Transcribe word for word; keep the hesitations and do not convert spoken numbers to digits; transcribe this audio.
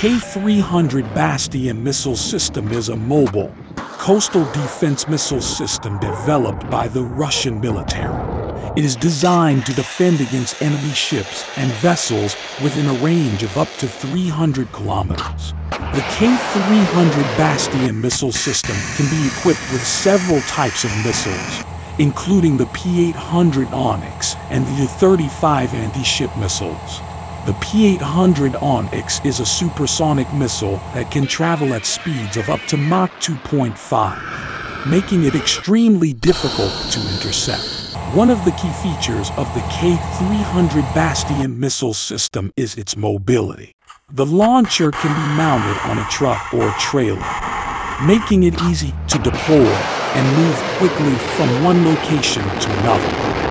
K three hundred Bastion missile system is a mobile, coastal defense missile system developed by the Russian military. It is designed to defend against enemy ships and vessels within a range of up to three hundred kilometers. The K three hundred Bastion missile system can be equipped with several types of missiles, including the P eight hundred Oniks and the Kh thirty-five anti-ship missiles. The P eight hundred Oniks is a supersonic missile that can travel at speeds of up to Mach two point five, making it extremely difficult to intercept. One of the key features of the K three hundred Bastion missile system is its mobility. The launcher can be mounted on a truck or a trailer, making it easy to deploy and move quickly from one location to another.